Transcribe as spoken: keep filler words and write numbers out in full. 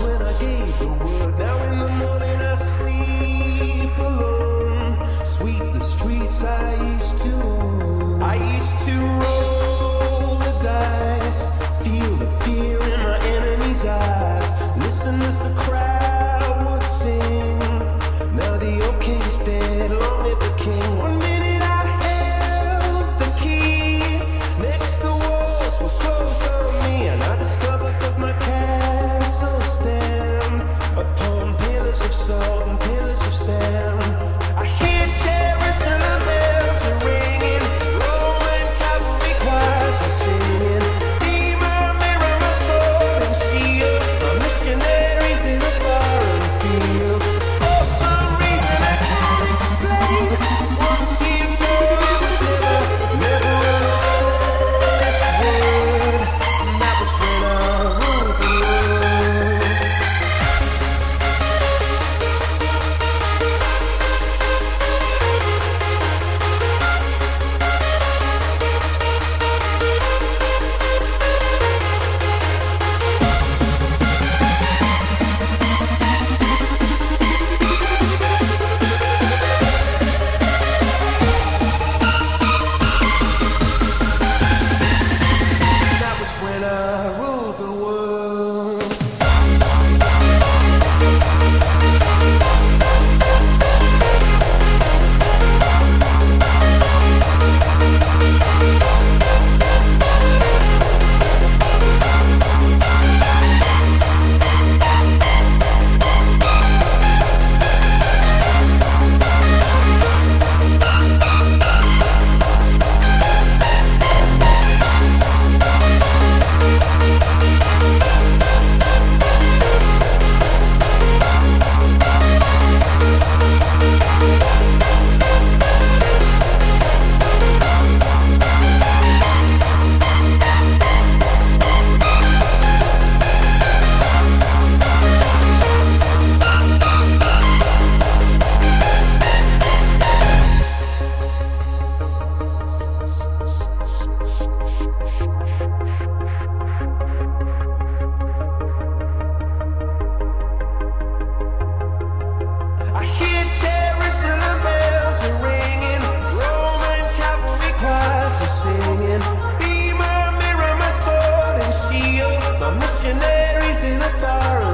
promise when I gave the word. Now in the morning I sleep alone. Sweep the streets I used to own. I used to roll the dice, feel the fear in my enemy's eyes, listen as the crowd would sing. Now the old king's dead, long live the king. One minute I held the key, next the walls were closed on me, and I discovered that my castle stand upon pillars of salt and pillars of sand. I hear Jerusalem bells are ringing, Roman cavalry choirs are singing. Be my mirror, my sword and shield, my missionaries in a foreign field. For some reason I can't explain, once you know I'm a sinner, never run away, that's weird. And that was when I heard the word. That was when I ruled the world. I hear Jerusalem bells are ringing, Roman cavalry choirs are singing. Be my mirror, my sword and shield, my missionaries in a foreign